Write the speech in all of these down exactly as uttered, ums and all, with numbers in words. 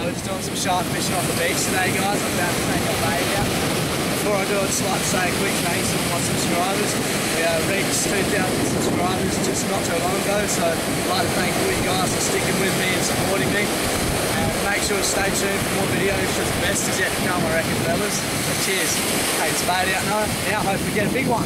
Uh, we're just doing some shark fishing off the beach today, guys. I'm about to take a bait out. Before I do it, just like to say a quick thanks to my subscribers. We uh, reached two thousand subscribers just not too long ago, so I'd like to thank all you guys for sticking with me and supporting me. And make sure to stay tuned for more videos, because the best is yet to come, I reckon, fellas. So cheers. Take this bait out now. Now, hope we get a big one.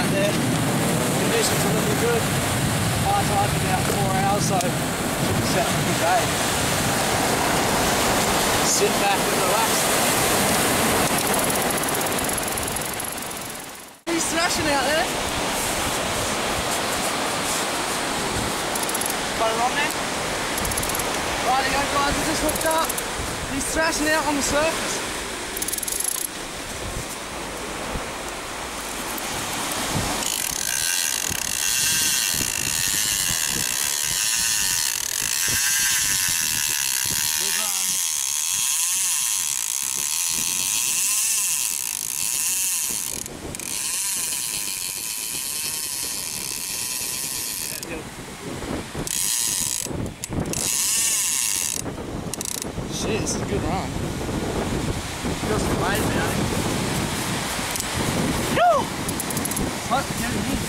Out there. Conditions are looking good. High tide's in about four hours, so should be set for a good day. Sit back and relax. He's thrashing out there. Got it on there. Rightio guys, I just hooked up. He's thrashing out on the surface. Shit, this is a good run. Feels light about it. No! Fuck, get it in.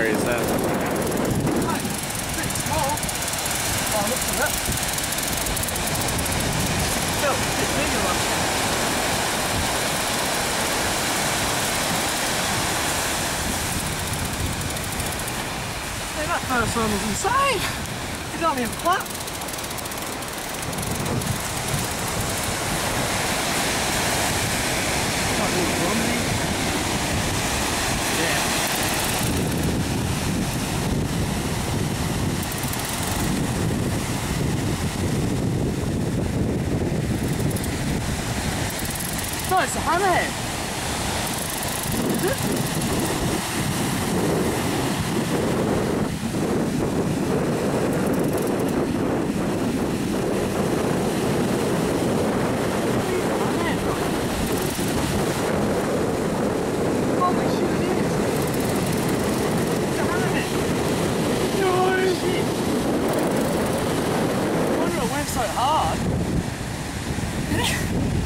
Is that? Oh, look at that. Still, it's bigger one. Hey, that first one was insane. It's not even flat. Yeah. No, it's a hammerhead. Is it? Holy shit, it is. It's a hammerhead. No shit. I wonder it went so hard.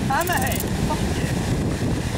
Hammerhead. Fuck yeah.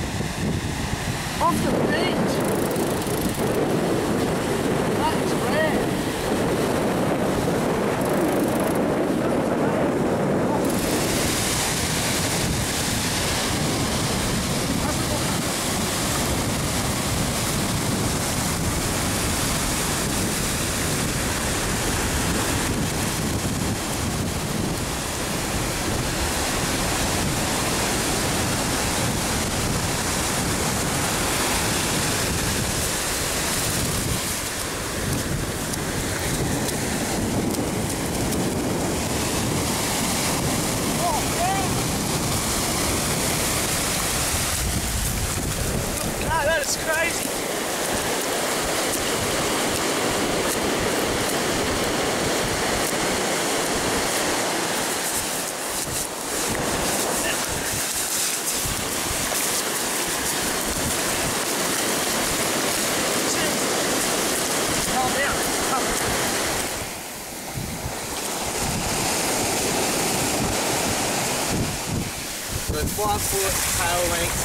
So five foot tail length,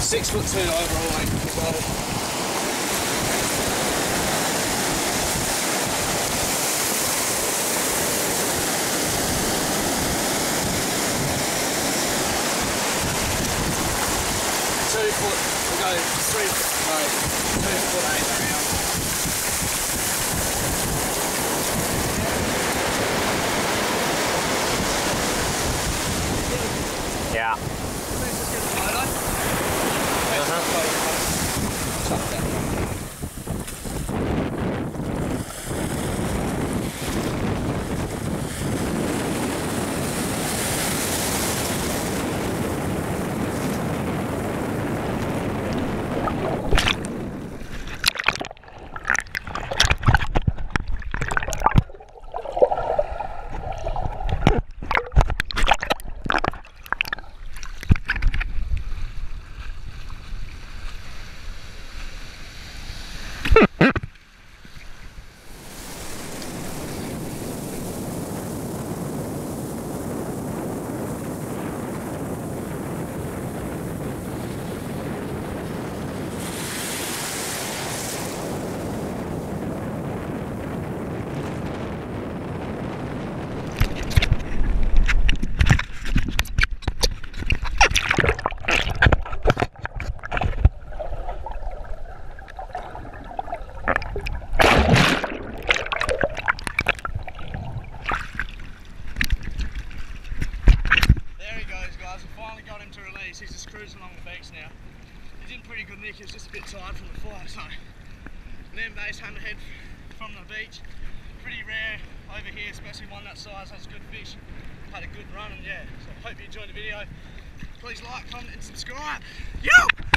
six foot two overall length as well. Foot, we'll go three foot, no, two foot eight around. Yeah. He's just cruising along the beach now. He's in pretty good nick, he's just a bit tired from the fly, so land based hunter head from the beach. Pretty rare over here, especially one that size, has good fish, had a good run, and yeah, so hope you enjoyed the video. Please like, comment and subscribe. Yo!